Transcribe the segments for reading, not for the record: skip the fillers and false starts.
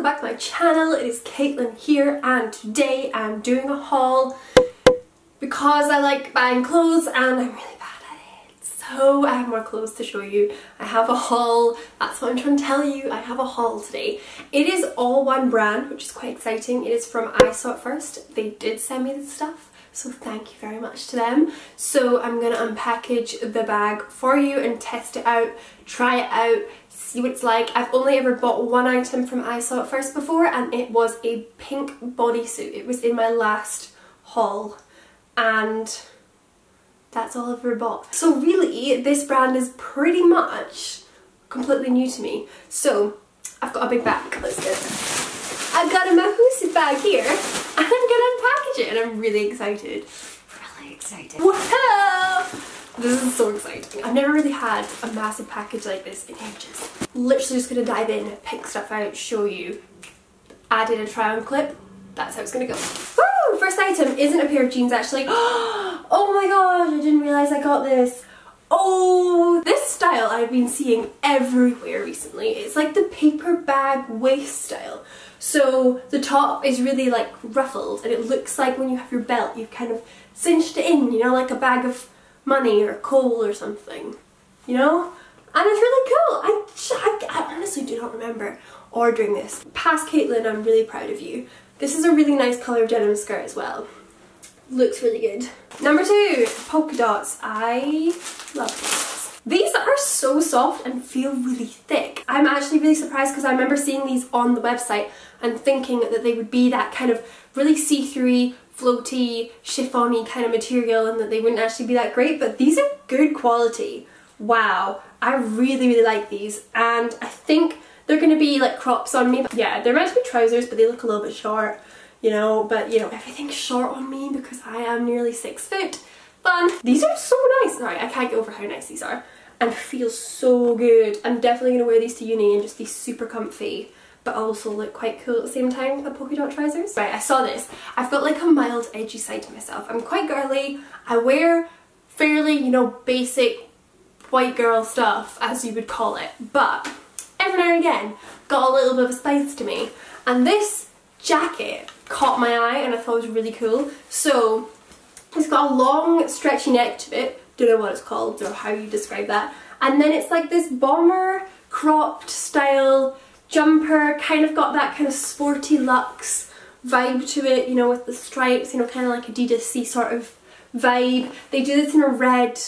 welcome back to my channel. It is Caitlin here, and today I'm doing a haul because I like buying clothes and I'm really bad at it. So I have more clothes to show you. I have a haul. That's what I'm trying to tell you. I have a haul today. It is all one brand, which is quite exciting. It is from I Saw It First. They did send me this stuff, so thank you very much to them. So I'm going to unpackage the bag for you and test it out, try it out, see what it's like. I've only ever bought one item from I Saw It First before, and it was a pink bodysuit. It was in my last haul, and that's all I've ever bought. So really, this brand is pretty much completely new to me. So I've got a big bag. Let's get it. I've got a Mahousy bag here, and I'm gonna unpackage it, and I'm really excited. Really excited. Wow! This is so exciting. I've never really had a massive package like this in ages. Literally just gonna dive in, pick stuff out, show you. I did a try on clip, that's how it's gonna go. Woo! First item isn't a pair of jeans actually. Oh my gosh, I didn't realise I got this. Oh, this style I've been seeing everywhere recently. It's like the paper bag waist style. So the top is really like ruffled, and it looks like when you have your belt, you've kind of cinched it in, you know, like a bag of money or coal or something, you know? And it's really cool. I honestly do not remember ordering this. Past Caitlin, I'm really proud of you. This is a really nice colour denim skirt as well. Looks really good. Number two, polka dots. I love these. These are so soft and feel really thick. I'm actually really surprised because I remember seeing these on the website and thinking that they would be that kind of really see-through, floaty, chiffony kind of material and that they wouldn't actually be that great, but these are good quality. Wow, I really, really like these, and I think they're going to be like crops on me. Yeah, they're meant to be trousers, but they look a little bit short. You know, but you know, everything's short on me because I am nearly 6 foot. Fun! These are so nice! Right, I can't get over how nice these are. And feel so good. I'm definitely going to wear these to uni and just be super comfy, but also look quite cool at the same time with the polka dot trousers. Right, I saw this. I've got like a mild edgy side to myself. I'm quite girly. I wear fairly, you know, basic white girl stuff, as you would call it. But every now and again, got a little bit of a spice to me. And this jacket caught my eye and I thought it was really cool. So it's got a long stretchy neck to it, don't know what it's called or how you describe that, and then it's like this bomber cropped style jumper, kind of got that kind of sporty luxe vibe to it, you know, with the stripes, you know, kind of like Adidas-y sort of vibe. They do this in a red,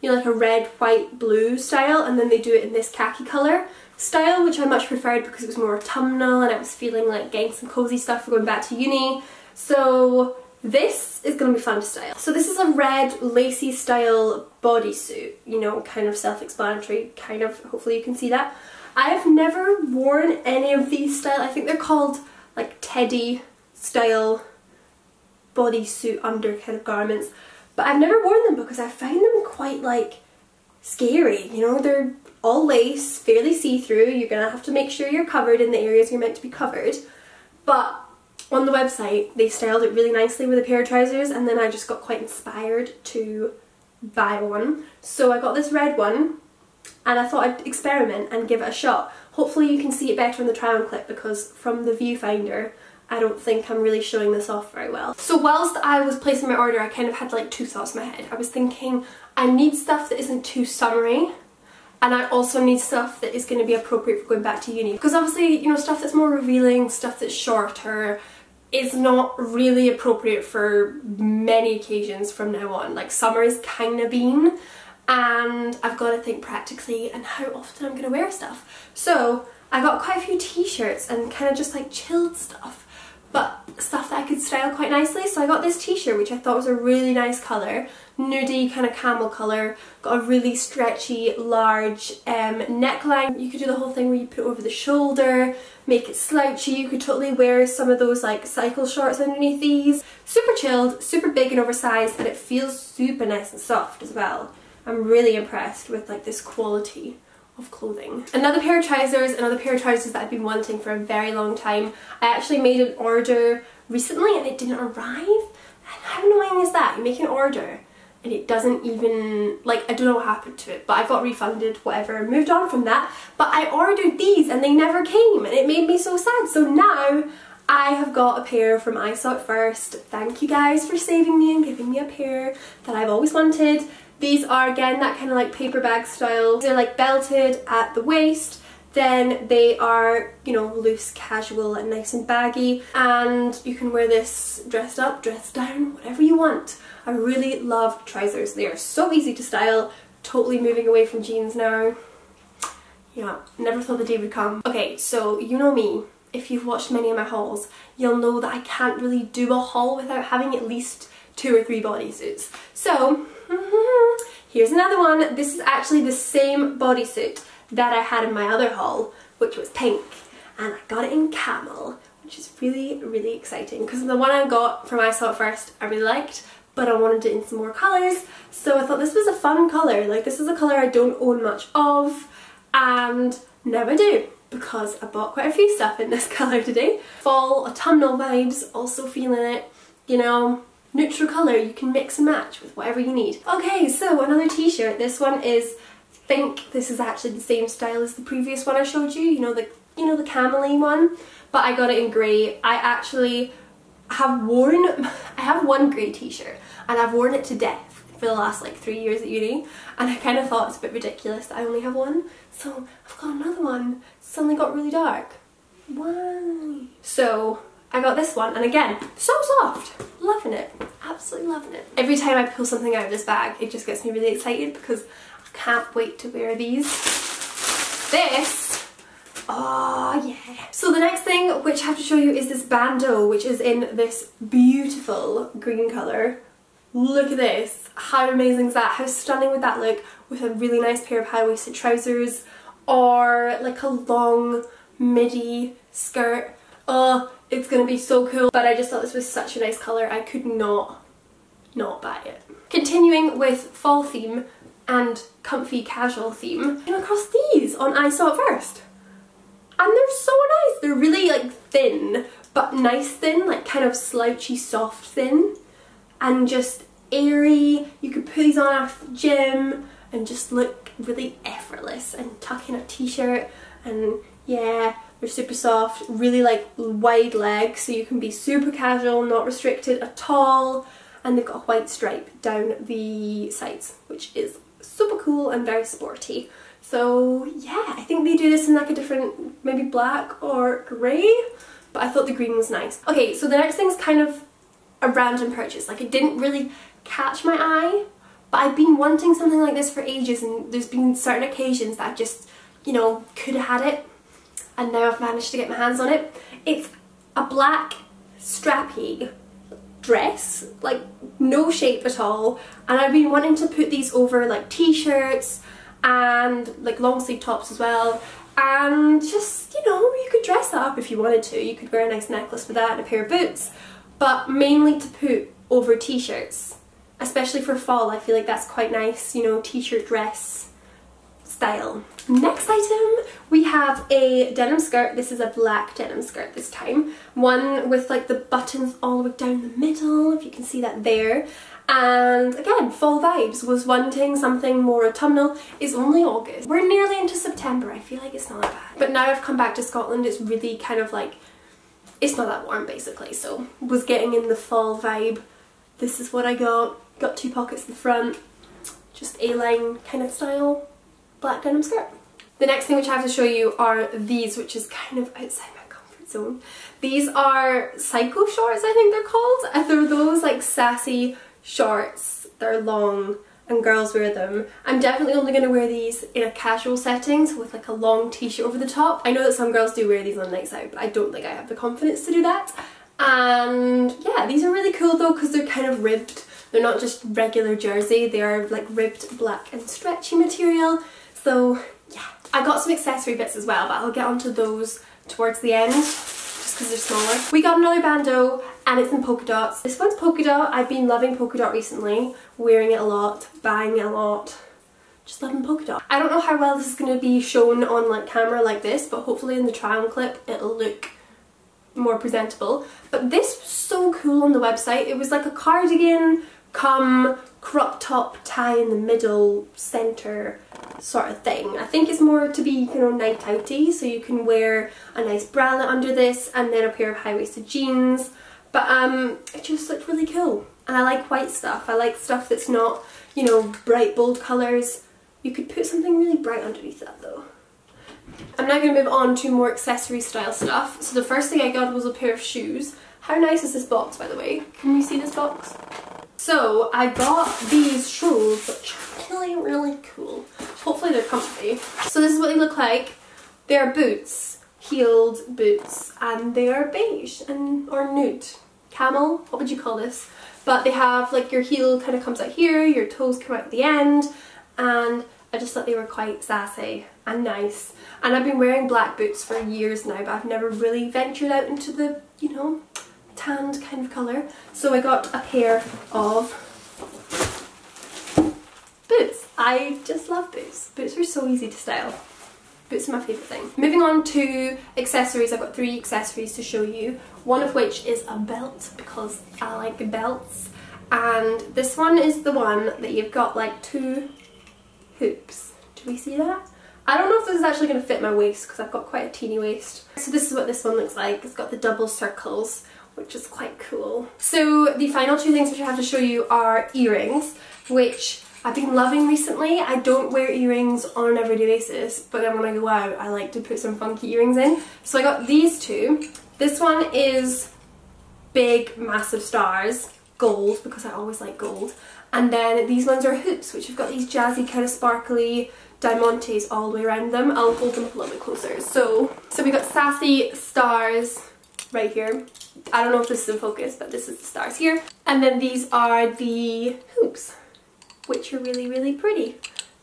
you know, like a red, white, blue style, and then they do it in this khaki colour style, which I much preferred because it was more autumnal and I was feeling like getting some cozy stuff for going back to uni. So this is going to be fun to style. So this is a red lacy style bodysuit, you know, kind of self-explanatory, kind of, hopefully you can see that. I have never worn any of these style. I think they're called like teddy style bodysuit under kind of garments, but I've never worn them because I find them quite like scary, you know, they're all lace, fairly see-through. You're gonna have to make sure you're covered in the areas you're meant to be covered, but on the website they styled it really nicely with a pair of trousers, and then I just got quite inspired to buy one. So I got this red one and I thought I'd experiment and give it a shot. Hopefully you can see it better in the try-on clip because from the viewfinder I don't think I'm really showing this off very well. So whilst I was placing my order, I kind of had like two thoughts in my head. I was thinking, I need stuff that isn't too summery, and I also need stuff that is going to be appropriate for going back to uni. Because obviously, you know, stuff that's more revealing, stuff that's shorter, is not really appropriate for many occasions from now on. Like, summer is kind of been, and I've got to think practically and how often I'm going to wear stuff. So I got quite a few t-shirts and kind of just like chilled stuff, but stuff that I could style quite nicely. So I got this t-shirt, which I thought was a really nice colour, nudie kind of camel colour, got a really stretchy large neckline. You could do the whole thing where you put it over the shoulder, make it slouchy. You could totally wear some of those like cycle shorts underneath these. Super chilled, super big and oversized, and it feels super nice and soft as well. I'm really impressed with like this quality of clothing. Another pair of trousers that I've been wanting for a very long time. I actually made an order recently and it didn't arrive. And how annoying is that? You make an order and it doesn't even, like, I don't know what happened to it, but I got refunded, whatever, and moved on from that. But I ordered these and they never came, and it made me so sad. So now I have got a pair from I Saw It First. Thank you guys for saving me and giving me a pair that I've always wanted. These are, again, that kind of like paper bag style. They're like belted at the waist. Then they are, you know, loose, casual and nice and baggy, and you can wear this dressed up, dressed down, whatever you want. I really love trousers. They are so easy to style. Totally moving away from jeans now. Yeah, never thought the day would come. Okay, so you know me. If you've watched many of my hauls, you'll know that I can't really do a haul without having at least 2 or 3 bodysuits. So, here's another one. This is actually the same bodysuit that I had in my other haul, which was pink, and I got it in camel, which is really, really exciting, because the one I got from I Saw It First I really liked, but I wanted it in some more colours, so I thought this was a fun colour. Like, this is a colour I don't own much of, and now I do, because I bought quite a few stuff in this colour today. Fall, autumnal vibes, also feeling it, you know. Neutral colour, you can mix and match with whatever you need. Okay, so another t-shirt. This one is, I think this is actually the same style as the previous one I showed you, you know the camel-y one, but I got it in grey. I actually have worn, I have one grey t-shirt and I've worn it to death for the last like 3 years at uni, and I kind of thought it's a bit ridiculous that I only have one, so I've got another one. It's suddenly got really dark. Why? So I got this one, and again, so soft. Loving it. Absolutely loving it. Every time I pull something out of this bag, it just gets me really excited because I can't wait to wear these. This, oh yeah. So the next thing which I have to show you is this bandeau, which is in this beautiful green colour. Look at this. How amazing is that? How stunning would that look with a really nice pair of high-waisted trousers or like a long midi skirt? Oh, it's gonna be so cool. But I just thought this was such a nice colour. I could not buy it. Continuing with fall theme and comfy casual theme, I came across these on I Saw It First. And they're so nice. They're really like thin, but nice thin, like kind of slouchy, soft thin. And just airy. You could put these on after the gym and just look really effortless and tuck in a t-shirt, and yeah, they're super soft, really like wide legs, so you can be super casual, not restricted at all, and they've got a white stripe down the sides, which is super cool and very sporty. So yeah, I think they do this in like a different, maybe black or grey, but I thought the green was nice. Okay, so the next thing's kind of a random purchase. Like, it didn't really catch my eye, but I've been wanting something like this for ages, and there's been certain occasions that I just, you know, could have had it, and now I've managed to get my hands on it. It's a black strappy dress, like no shape at all, and I've been wanting to put these over like t-shirts and like long sleeve tops as well, and just, you know, you could dress that up if you wanted to. You could wear a nice necklace with that and a pair of boots, but mainly to put over t-shirts, especially for fall. I feel like that's quite nice, you know, t-shirt dress style. Next item, we have a denim skirt. This is a black denim skirt this time, one with like the buttons all the way down the middle, if you can see that there. And again, fall vibes, was wanting something more autumnal. It's only August. We're nearly into September. I feel like it's not that bad. But now I've come back to Scotland, it's really kind of like, it's not that warm basically, so was getting in the fall vibe. This is what I got. Got two pockets in the front, just A-line kind of style, black denim skirt. The next thing which I have to show you are these, which is kind of outside my comfort zone. These are cycle shorts, I think they're called. And they're those like sassy shorts. They're long and girls wear them. I'm definitely only going to wear these in a casual setting, so with like a long t-shirt over the top. I know that some girls do wear these on nights out, but I don't think I have the confidence to do that. And yeah, these are really cool though, because they're kind of ribbed. They're not just regular jersey, they are like ribbed black and stretchy material. So yeah, I got some accessory bits as well, but I'll get onto those towards the end, just because they're smaller. We got another bandeau, and it's in polka dots. This one's polka dot. I've been loving polka dot recently, wearing it a lot, buying it a lot, just loving polka dot. I don't know how well this is going to be shown on like camera like this, but hopefully in the try-on clip it'll look more presentable. But this was so cool on the website. It was like a cardigan come crop top, tie in the middle, centre sort of thing. I think it's more to be, you know, night outy, so you can wear a nice bralette under this and then a pair of high-waisted jeans. But it just looked really cool, and I like white stuff. I like stuff that's not, you know, bright bold colours. You could put something really bright underneath that though. I'm now going to move on to more accessory style stuff. So the first thing I got was a pair of shoes. How nice is this box, by the way? Can you see this box? So I got these shoes, which are really, really cool. Hopefully they're comfy. So this is what they look like. They're boots, heeled boots, and they are beige and or nude. Camel, what would you call this? But they have like your heel kind of comes out here, your toes come out at the end, and I just thought they were quite sassy and nice. And I've been wearing black boots for years now, but I've never really ventured out into the, you know, tanned kind of colour. So I got a pair of boots. I just love boots. Boots are so easy to style. Boots are my favourite thing. Moving on to accessories, I've got 3 accessories to show you. One of which is a belt, because I like belts. And this one is the one that you've got like 2 hoops. Do we see that? I don't know if this is actually going to fit my waist because I've got quite a teeny waist. So this is what this one looks like. It's got the double circles, which is quite cool. So the final 2 things which I have to show you are earrings, which I've been loving recently. I don't wear earrings on an everyday basis, but then when I go out, I like to put some funky earrings in. So I got these 2. This one is big, massive stars, gold, because I always like gold. And then these ones are hoops, which have got these jazzy kind of sparkly diamantes all the way around them. I'll hold them a little bit closer. So we've got sassy stars right here. I don't know if this is in focus, but this is the stars here. And then these are the hoops, which are really, really pretty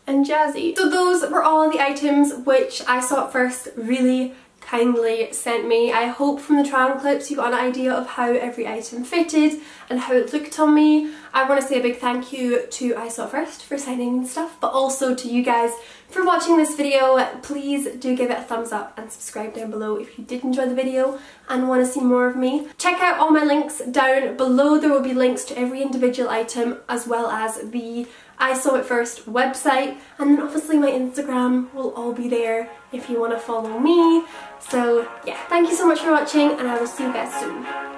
and jazzy. So those were all the items which I Saw It First really kindly sent me. I hope from the trial clips you got an idea of how every item fitted and how it looked on me. I want to say a big thank you to I Saw It First for sending me stuff, but also to you guys for watching this video. Please do give it a thumbs up and subscribe down below if you did enjoy the video and want to see more of me. Check out all my links down below. There will be links to every individual item as well as the I Saw It First website, and then obviously my Instagram will all be there if you want to follow me. So yeah, thank you so much for watching, and I will see you guys soon.